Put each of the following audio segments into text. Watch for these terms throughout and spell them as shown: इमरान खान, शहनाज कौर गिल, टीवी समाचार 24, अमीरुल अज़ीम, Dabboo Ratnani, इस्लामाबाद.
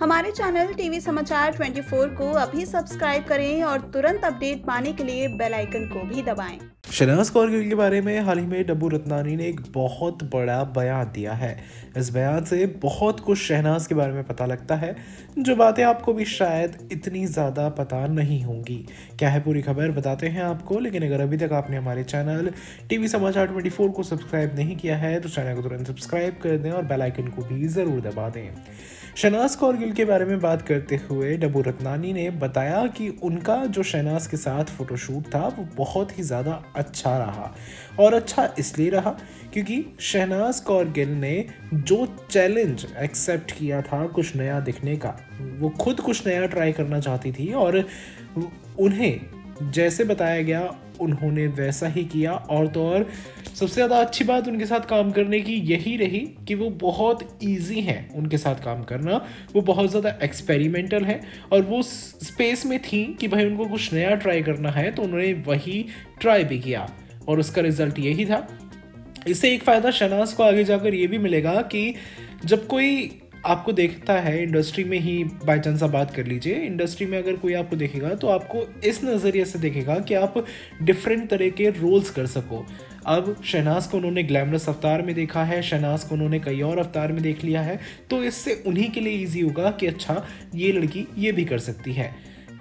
हमारे channel टीवी समाचार 24 को अभी सब्सक्राइब करें और तुरंत अपडेट पाने के लिए बेल आइकन को भी दबाएं। शहनाज कौर गिल के बारे में हाल ही में डब्बू रत्नानी ने एक बहुत बड़ा बयान दिया है। इस बयान से बहुत कुछ शहनाज के बारे में पता लगता है, जो बातें आपको भी शायद इतनी ज़्यादा पता नहीं होंगी। क्या है पूरी खबर बताते हैं आपको, लेकिन अगर अभी तक आपने हमारे चैनल टीवी समाचार 24 को सब्सक्राइब नहीं किया है तो चैनल को तुरंत सब्सक्राइब कर दें और बेल आइकन को भी ज़रूर दबा दें। शहनाज कौर गिल के बारे में बात करते हुए डब्बू रत्नानी ने बताया कि उनका जो शहनाज के साथ फ़ोटोशूट था वो बहुत ही ज़्यादा अच्छा रहा, और अच्छा इसलिए रहा क्योंकि शहनाज कौर गिल ने जो चैलेंज एक्सेप्ट किया था कुछ नया दिखने का, वो खुद कुछ नया ट्राई करना चाहती थी और उन्हें जैसे बताया गया उन्होंने वैसा ही किया। और तो और सबसे ज़्यादा अच्छी बात उनके साथ काम करने की यही रही कि वो बहुत इजी हैं उनके साथ काम करना, वो बहुत ज़्यादा एक्सपेरिमेंटल हैं और वो स्पेस में थी कि भाई उनको कुछ नया ट्राई करना है तो उन्होंने वही ट्राई भी किया और उसका रिज़ल्ट यही था। इससे एक फ़ायदा शहनाज को आगे जाकर ये भी मिलेगा कि जब कोई आपको देखता है इंडस्ट्री में ही, बाय चांस आप बात कर लीजिए, इंडस्ट्री में अगर कोई आपको देखेगा तो आपको इस नज़रिए से देखेगा कि आप डिफरेंट तरह के रोल्स कर सको। अब शहनाज को उन्होंने ग्लैमरस अवतार में देखा है, शहनाज को उन्होंने कई और अवतार में देख लिया है, तो इससे उन्हीं के लिए ईजी होगा कि अच्छा ये लड़की ये भी कर सकती है।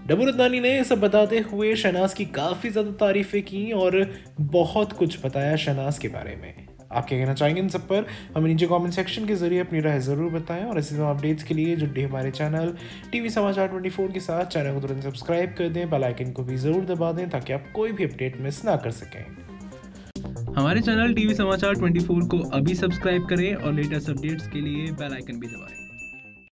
डब्बू रत्नानी ने ये सब बताते हुए शहनाज की काफ़ी ज़्यादा तारीफ़ें की और बहुत कुछ बताया शहनाज के बारे में। आप क्या कहना चाहेंगे इन सब पर हमें नीचे कमेंट सेक्शन के जरिए अपनी राय ज़रूर बताएं, और ऐसे अपडेट्स के लिए जुड़े हमारे चैनल टीवी समाचार 24 के साथ। चैनल को तुरंत सब्सक्राइब कर दें, बेल आइकन को भी ज़रूर दबा दें ताकि आप कोई भी अपडेट मिस ना कर सकें। हमारे चैनल टीवी समाचार 24 को अभी सब्सक्राइब करें और लेटेस्ट अपडेट्स के लिए बेल आइकन भी दबाएँ।